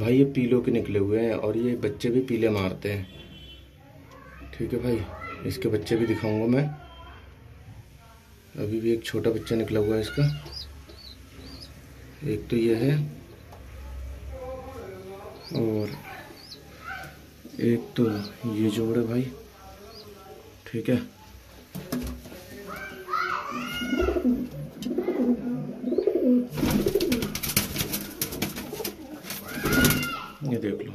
भाई ये पीलों के निकले हुए हैं और ये बच्चे भी पीले मारते हैं। ठीक है भाई, इसके बच्चे भी दिखाऊंगा मैं। अभी भी एक छोटा बच्चा निकला हुआ है इसका। एक तो ये है और एक तो ये जोड़ है भाई। ठीक है, ये देख लो,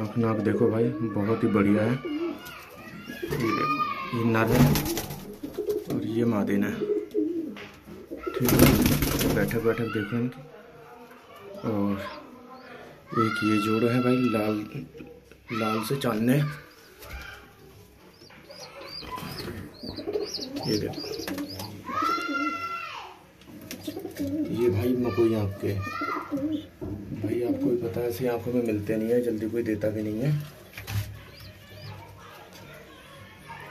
आँख नाक देखो भाई, बहुत ही बढ़िया है। ये देखो, ये नर है और ये मादिन है। ठीक है, बैठक बैठक देखो इनकी। और एक ये जोड़ा है भाई, लाल लाल से चांदने। ये देखो, ये भाई मकोई आपके भाई, आपको भी पता है ऐसी आंखों में मिलते नहीं है, जल्दी कोई देता भी नहीं है।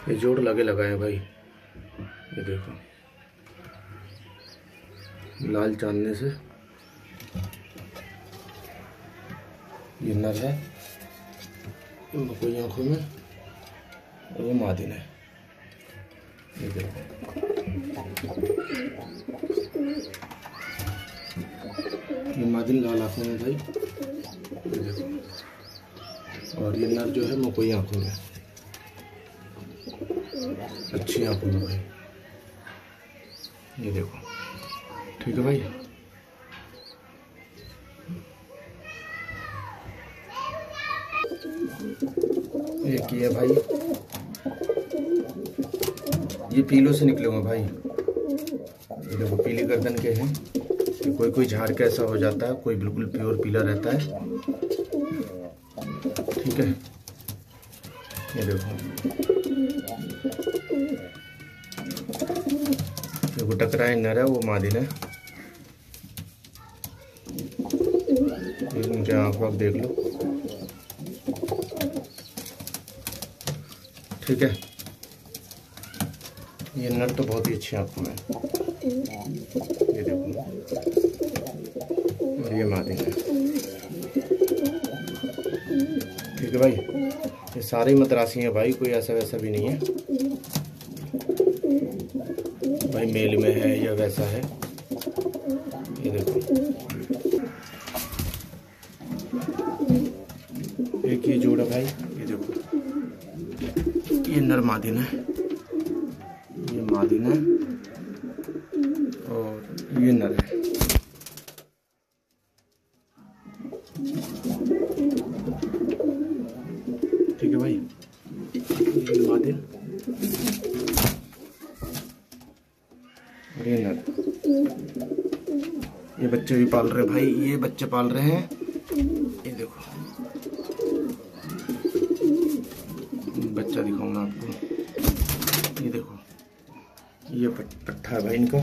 ये जोड़ लगे लगाए भाई, ये देखो लाल चांदने से। ये नर है कोई आंखों में और वो मादिन है। ये देखो ये मादिन लाल आँखों में भाई, और ये नर जो है मकोई आँखों में, अच्छी आँखों में भाई। ये देखो, ठीक है भाई। एक ये भाई, ये पीलों से निकले हुए भाई। ये देखो पीली गर्दन के हैं। कोई कोई झाड़ का ऐसा हो जाता है, कोई बिल्कुल प्योर पीला रहता है। ठीक है, ये देखो वो टकराए नर है, वो मादिन है। इनके आँख आप देख लो। ठीक है, ये नर तो बहुत ही अच्छी आँखों में है। ये देखो, और ये मादिन है। ठीक है भाई, ये सारे मद्रासी हैं भाई, कोई ऐसा वैसा भी नहीं है भाई, मेल में है या वैसा है। ये देखो, एक ये जोड़ा भाई, ये देखो ये नर मादिन है, ये मादिन है और ये नर है। ठीक है भाई, ये मादिन और ये नर। ये बच्चे भी पाल रहे भाई, ये बच्चे पाल रहे हैं। ये देखो बच्चा दिखाऊंगा आपको। ये देखो ये पट्ठा है भाई इनका,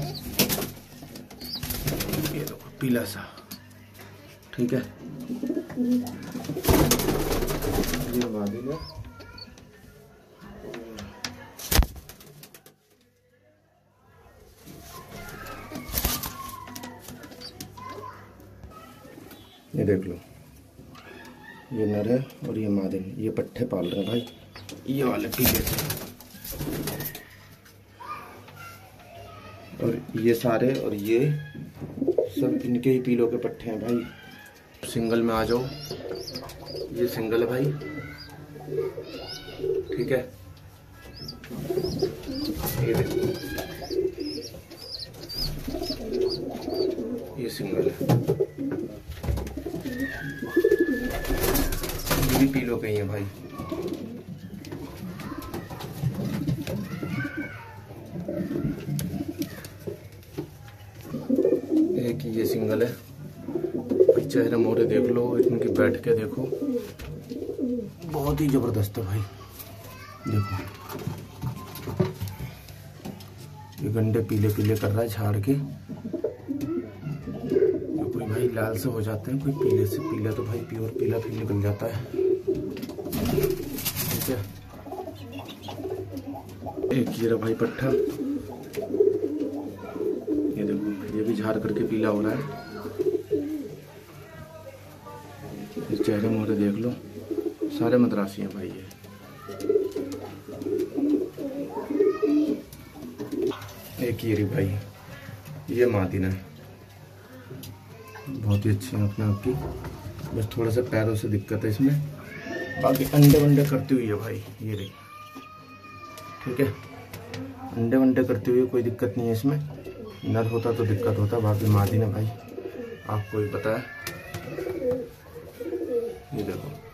ये देखो पीला सा। ठीक है, ये मादिन है। ये देख लो, ये नर है और ये मादिन। ये पट्ठे पाल रहे हैं भाई, ये वाले पीले से। और ये सारे और ये सब इनके ही पीलों के पट्टे हैं भाई। सिंगल में आ जाओ, ये सिंगल है भाई। ठीक है, ये देखो ये सिंगल है, ये भी पीलों के ही है भाई। कि ये सिंगल है, चेहरे मोहरे देख लो इनके, बैठ के देखो, बहुत ही जबरदस्त है भाई। देखो ये गंडे पीले पीले कर रहा है झाड़ के। तो कोई भाई लाल से हो जाते हैं, कोई पीले से। पीला तो भाई प्योर पीला फिर निकल जाता है। ठीक है, एक हीरा भाई पट्ठा, ये देखो ये भी झाड़ करके पीला हो रहा है। चेहरे मोहरे देख लो, सारे मद्रासी हैं भाई। ये एक ये भाई, ये मादीना बहुत ही अच्छी है अपने आप की, बस थोड़ा सा पैरों से दिक्कत है इसमें, बाकी अंडे वंडे करती हुई है भाई ये रही, ठीक है, अंडे वंडे करती हुई कोई दिक्कत नहीं है इसमें, नर होता तो दिक्कत होता, बाकी मादी ना भाई आपको ही पता है। ये देखो